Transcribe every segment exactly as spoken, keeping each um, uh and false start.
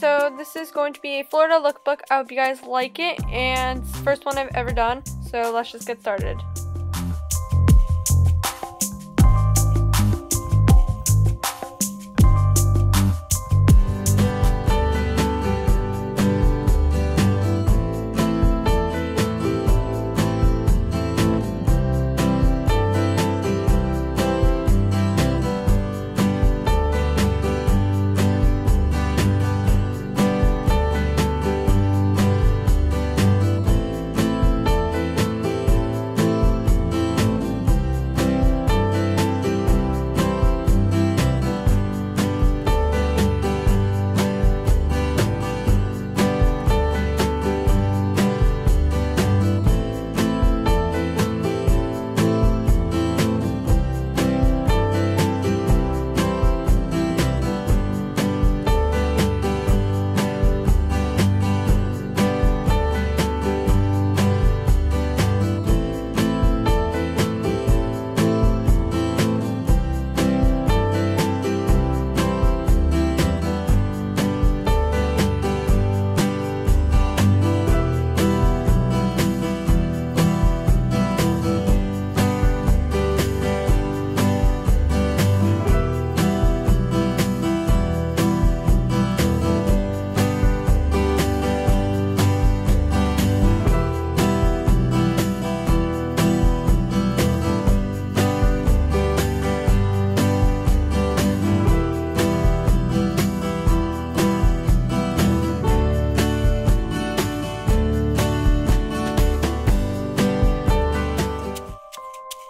So this is going to be a Florida lookbook. I hope you guys like it, and it's the first one I've ever done, so let's just get started.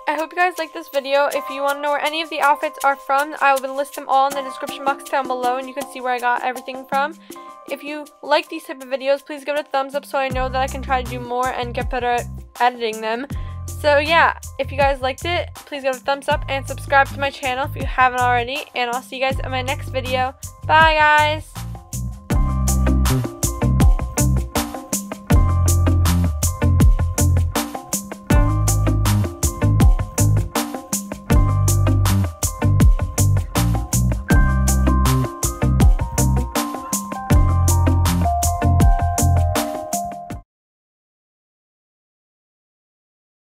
I hope you guys like this video. If you want to know where any of the outfits are from, I will list them all in the description box down below, and you can see where I got everything from. If you like these type of videos, please give it a thumbs up so I know that I can try to do more and get better at editing them. So yeah, if you guys liked it, please give it a thumbs up and subscribe to my channel if you haven't already, and I'll see you guys in my next video. Bye guys!